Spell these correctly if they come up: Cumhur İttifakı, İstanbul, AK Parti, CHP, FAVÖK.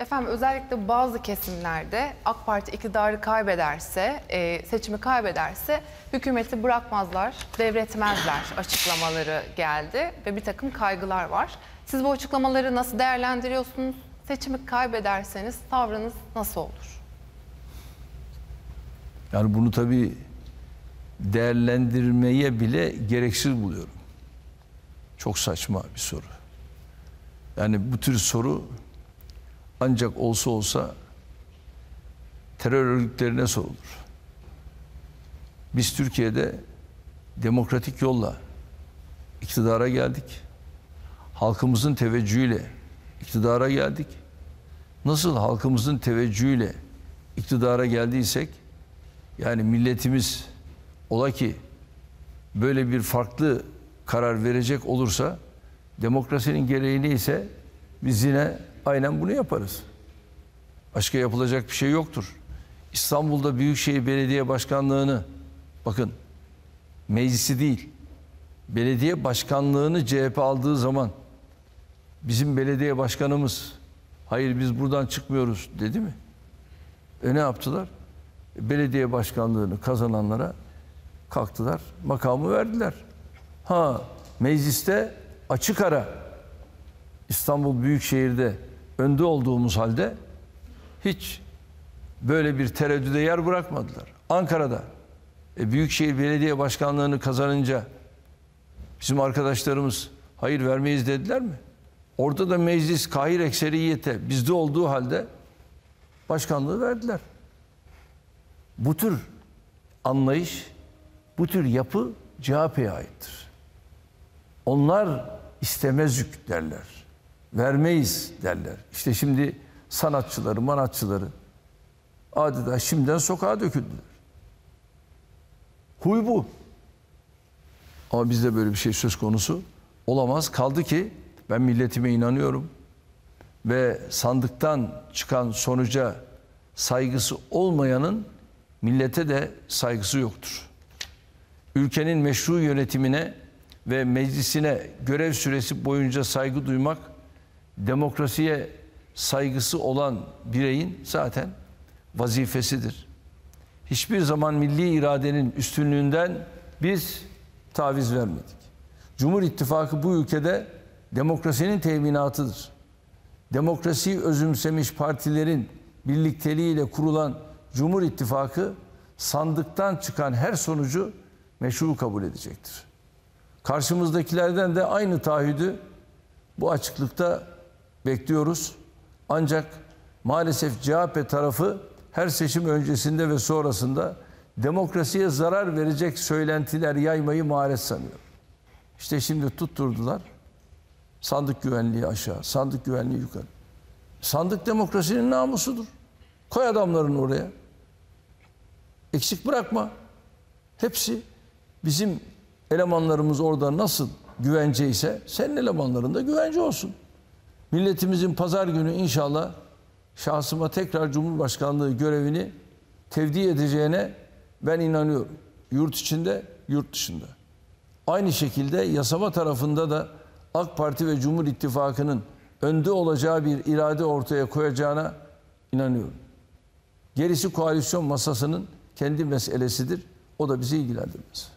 Efendim özellikle bazı kesimlerde AK Parti iktidarı kaybederse, seçimi kaybederse hükümeti bırakmazlar, devretmezler açıklamaları geldi ve bir takım kaygılar var. Siz bu açıklamaları nasıl değerlendiriyorsunuz? Seçimi kaybederseniz tavrınız nasıl olur? Yani bunu tabii değerlendirmeye bile gereksiz buluyorum. Çok saçma bir soru. Yani bu tür soru ancak olsa olsa terör örgütlerine sorulur. Biz Türkiye'de demokratik yolla iktidara geldik. Halkımızın teveccühüyle iktidara geldik. Nasıl halkımızın teveccühüyle iktidara geldiysek, yani milletimiz ola ki böyle bir farklı karar verecek olursa, demokrasinin gereği neyse biz yine aynen bunu yaparız. Başka yapılacak bir şey yoktur. İstanbul'da Büyükşehir Belediye Başkanlığı'nı, bakın meclisi değil, belediye başkanlığını CHP aldığı zaman bizim belediye başkanımız hayır biz buradan çıkmıyoruz dedi mi? Ne yaptılar? Belediye başkanlığını kazananlara kalktılar, makamı verdiler. Ha, mecliste açık ara İstanbul Büyükşehir'de önde olduğumuz halde hiç böyle bir tereddüde yer bırakmadılar. Ankara'da Büyükşehir Belediye Başkanlığı'nı kazanınca bizim arkadaşlarımız hayır vermeyiz dediler mi? Orada da meclis kahir ekseriyete bizde olduğu halde başkanlığı verdiler. Bu tür anlayış, bu tür yapı CHP'ye aittir. Onlar istemezük derler, vermeyiz derler. İşte şimdi sanatçıları, manatçıları adeta şimdiden sokağa döküldüler. Huy bu. Ama bizde böyle bir şey söz konusu olamaz. Kaldı ki ben milletime inanıyorum ve sandıktan çıkan sonuca saygısı olmayanın millete de saygısı yoktur. Ülkenin meşru yönetimine ve meclisine görev süresi boyunca saygı duymak, demokrasiye saygısı olan bireyin zaten vazifesidir. Hiçbir zaman milli iradenin üstünlüğünden biz taviz vermedik. Cumhur İttifakı bu ülkede demokrasinin teminatıdır. Demokrasiyi özümsemiş partilerin birlikteliğiyle kurulan Cumhur İttifakı sandıktan çıkan her sonucu meşru kabul edecektir. Karşımızdakilerden de aynı taahhüdü bu açıklıkta bekliyoruz. Ancak maalesef CHP tarafı her seçim öncesinde ve sonrasında demokrasiye zarar verecek söylentiler yaymayı maharet sanıyor. İşte şimdi tutturdular. Sandık güvenliği aşağı, sandık güvenliği yukarı. Sandık demokrasinin namusudur. Koy adamların oraya. Eksik bırakma. Hepsi bizim elemanlarımız orada nasıl güvence ise senin elemanların da güvence olsun. Milletimizin pazar günü inşallah şahsıma tekrar Cumhurbaşkanlığı görevini tevdi edeceğine ben inanıyorum. Yurt içinde, yurt dışında. Aynı şekilde yasama tarafında da AK Parti ve Cumhur İttifakı'nın önde olacağı bir irade ortaya koyacağına inanıyorum. Gerisi koalisyon masasının kendi meselesidir. O da bizi ilgilendirmez.